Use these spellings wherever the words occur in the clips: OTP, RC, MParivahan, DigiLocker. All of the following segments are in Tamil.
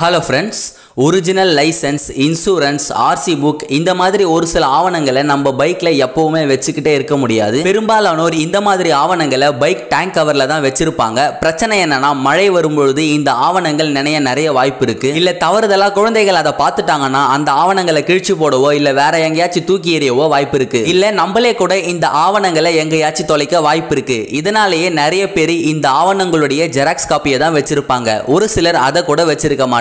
Hello friends, original license, insurance, RC book இந்த மாதிரி ஒரு சில ஆவணங்களை நம்ம பைக்ல எப்பவுமே வெச்சிட்டே இருக்க முடியாது. பெரும்பாலானோர் இந்த மாதிரி ஆவணங்களை பைக் டேங்க் கவர்ல தான் வெச்சிருப்பாங்க. பிரச்சனை என்னன்னா மழை வரும்போது இந்த ஆவணங்கள் நனைய நிறைய வாய்ப்பு இருக்கு. இல்ல தவறுதலா குழந்தைகள் அதை பார்த்துட்டாங்கன்னா அந்த ஆவணங்களை கிழிச்சு போடவோ இல்ல வேற எங்கயாச்சும் தூக்கி எறியவோ வாய்ப்பு இருக்கு. இல்ல நம்மளே கூட இந்த ஆவணங்களை எங்கயாச்சும் தொலைக்க வாய்ப்பு இருக்கு. இதனாலேயே நிறைய பேர் இந்த ஆவணங்களுடைய ஜெராக்ஸ் காப்பியை தான் வெச்சிருப்பாங்க. ஒரு சிலர் அதை கூட வெச்சிருக்க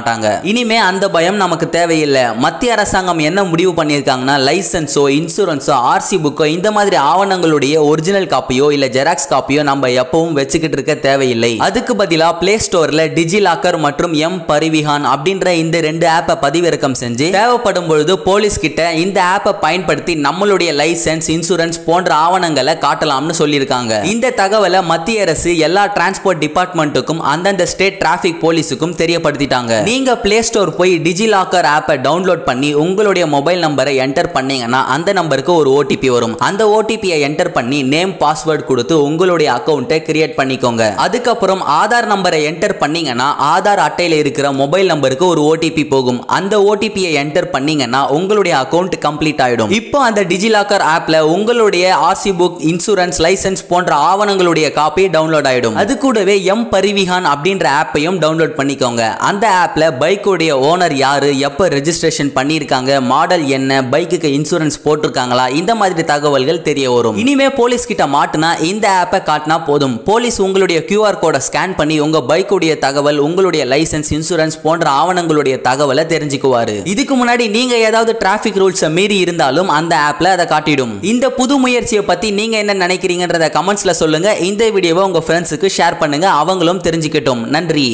இனிமே அந்த பயம் நமக்கு தேவையில்லை. மத்திய அரசாங்கம் என்ன முடிவு பண்ணியிருக்காங்கன்னா லைசென்ஸோ இன்சூரன்ஸோ ஆர்சி புக்கோ இந்த மாதிரி ஆவணங்களுடைய ஒரிஜினல் காப்பியோ இல்ல ஜெராக்ஸ் காப்பியோ நம்ம எப்பவும் வெச்சிட்டு இருக்க தேவையில்லை. அதுக்கு பதிலா பிளே ஸ்டோர்ல டிஜிலாக்கர் மற்றும் MParivahan அப்படின்ற இந்த ரெண்டு ஆப்பை பதிவிறக்கம் செஞ்சு தேவைப்படும் பொழுது போலீஸ் கிட்ட இந்த ஆப்பை பயன்படுத்தி நம்மளுடைய லைசென்ஸ் இன்சூரன்ஸ் போன்ற ஆவணங்களை காட்டலாம்னு சொல்லியிருக்காங்க. இந்த தகவலை மத்திய அரசு எல்லா டிரான்ஸ்போர்ட் டிபார்ட்மெண்ட்டுக்கும் அந்தந்த ஸ்டேட் டிராபிக் போலீஸுக்கும் தெரியப்படுத்திட்டாங்க. நீங்க Play Store போய் DigiLocker ஆப்பை டவுன்லோட் பண்ணி உங்களுடைய மொபைல் நம்பரை என்டர் பண்ணீங்கன்னா அந்த நம்பருக்கு ஒரு OTP வரும். அந்த OTP-ஐ என்டர் பண்ணி நேம் பாஸ்வேர்ட் கொடுத்து உங்களுடைய அக்கவுண்டை கிரியேட் பண்ணிக்கோங்க. அதுக்கப்புறம் ஆதார் நம்பரை என்டர் பண்ணீங்கன்னா ஆதார் அட்டையில் இருக்கிற மொபைல் நம்பருக்கு ஒரு OTP போகும். அந்த OTP-ஐ என்டர் பண்ணீங்கன்னா உங்களுடைய அக்கவுண்ட் கம்ப்ளீட் ஆயிடும். இப்போ அந்த DigiLocker ஆப்ல உங்களுடைய RC book, insurance, license போன்ற ஆவணங்களுடைய காப்பி டவுன்லோட் ஆயிடும். அது கூடவே MParivahan அப்படின்ற ஆப்பையும் டவுன்லோட் பண்ணிக்கோங்க. அந்த ஆப்ல பைக் உடைய ஓனர் யாரு, எப்ப ரெஜிஸ்ட்ரேஷன் பண்ணிருக்காங்க, மாடல் என்ன, பைக்குக்கு இன்சூரன்ஸ் போட்டிருக்காங்களா இந்த மாதிரி தகவல்கள் தெரிய வரும். இனிமே போலீஸ் கிட்ட மாட்டினா இந்த ஆப்பை காட்டினா போதும். போலீஸ் உங்களுடைய QR கோடை ஸ்கேன் பண்ணி உங்க பைக் உடைய தகவல், உங்களுடைய லைசென்ஸ், இன்சூரன்ஸ் போன்ற ஆவணங்களுடைய தகவலை தெரிஞ்சுக்குவாரு. இதுக்கு முன்னாடி நீங்க ஏதாவது டிராபிக் ரூல்ஸ் மீறி இருந்தாலும் அந்த ஆப்ல அதை காட்டிடும். இந்த புது முயற்சியை பத்தி நீங்க என்ன நினைக்கிறீங்கன்றத கமெண்ட்ஸ்ல சொல்லுங்க. இந்த வீடியோவை உங்க ஃப்ரெண்ட்ஸுக்கு ஷேர் பண்ணுங்க, அவங்களும் தெரிஞ்சுக்கிட்டோம். நன்றி.